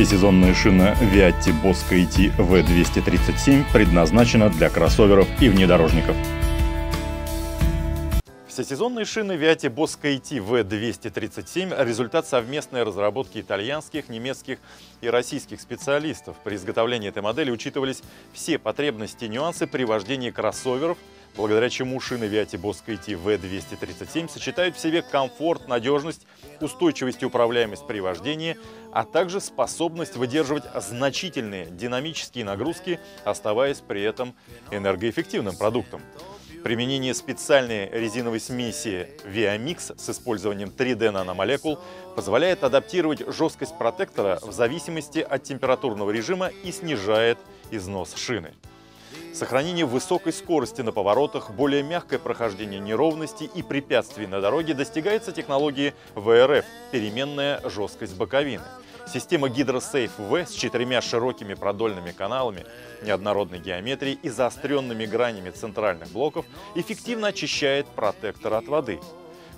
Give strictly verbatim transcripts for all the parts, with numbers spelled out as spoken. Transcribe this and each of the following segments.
Всесезонная шина Viatti Bosco А/T вэ двести тридцать семь предназначена для кроссоверов и внедорожников. Всесезонные шины Viatti Bosco А/T вэ двести тридцать семь – результат совместной разработки итальянских, немецких и российских специалистов. При изготовлении этой модели учитывались все потребности и нюансы при вождении кроссоверов, благодаря чему шины Viatti Bosco А/T вэ двести тридцать семь сочетают в себе комфорт, надежность, устойчивость и управляемость при вождении, а также способность выдерживать значительные динамические нагрузки, оставаясь при этом энергоэффективным продуктом. Применение специальной резиновой смеси Viamix с использованием три дэ наномолекул позволяет адаптировать жесткость протектора в зависимости от температурного режима и снижает износ шины. Сохранение высокой скорости на поворотах, более мягкое прохождение неровностей и препятствий на дороге достигается технологией вэ эр эф – переменная жесткость боковины. Система HydroSafe V с четырьмя широкими продольными каналами, неоднородной геометрии и заостренными гранями центральных блоков эффективно очищает протектор от воды.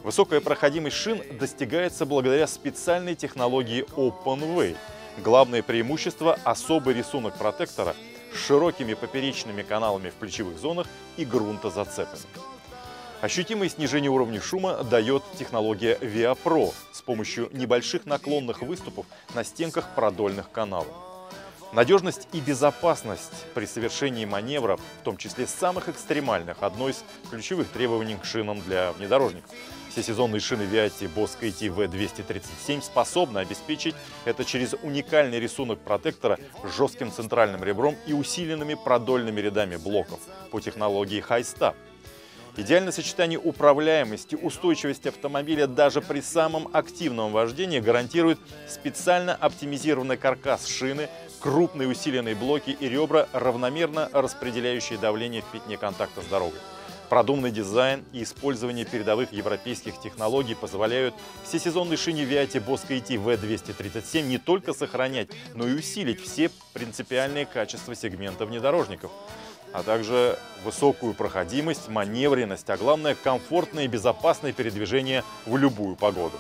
Высокая проходимость шин достигается благодаря специальной технологии OpenWay. Главное преимущество – особый рисунок протектора с широкими поперечными каналами в плечевых зонах и грунтозацепами. Ощутимое снижение уровня шума дает технология ViaPro с помощью небольших наклонных выступов на стенках продольных каналов. Надежность и безопасность при совершении маневров, в том числе самых экстремальных, одно из ключевых требований к шинам для внедорожников. Всесезонные шины Viatti Bosco А/T вэ двести тридцать семь способны обеспечить это через уникальный рисунок протектора с жестким центральным ребром и усиленными продольными рядами блоков по технологии HydroSafe. Идеальное сочетание управляемости, устойчивости автомобиля даже при самом активном вождении гарантирует специально оптимизированный каркас шины, крупные усиленные блоки и ребра, равномерно распределяющие давление в пятне контакта с дорогой. Продуманный дизайн и использование передовых европейских технологий позволяют всесезонной шине Viatti Bosco А/T вэ двести тридцать семь не только сохранять, но и усилить все принципиальные качества сегмента внедорожников, а также высокую проходимость, маневренность, а главное, комфортное и безопасное передвижение в любую погоду.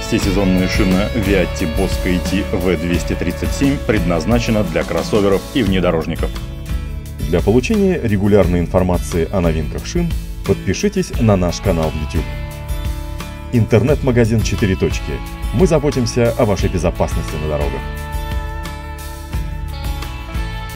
Всесезонная шина Viatti Bosco А/T вэ двести тридцать семь предназначена для кроссоверов и внедорожников. Для получения регулярной информации о новинках шин подпишитесь на наш канал в YouTube. Интернет-магазин «Четыре точки». Мы заботимся о вашей безопасности на дорогах.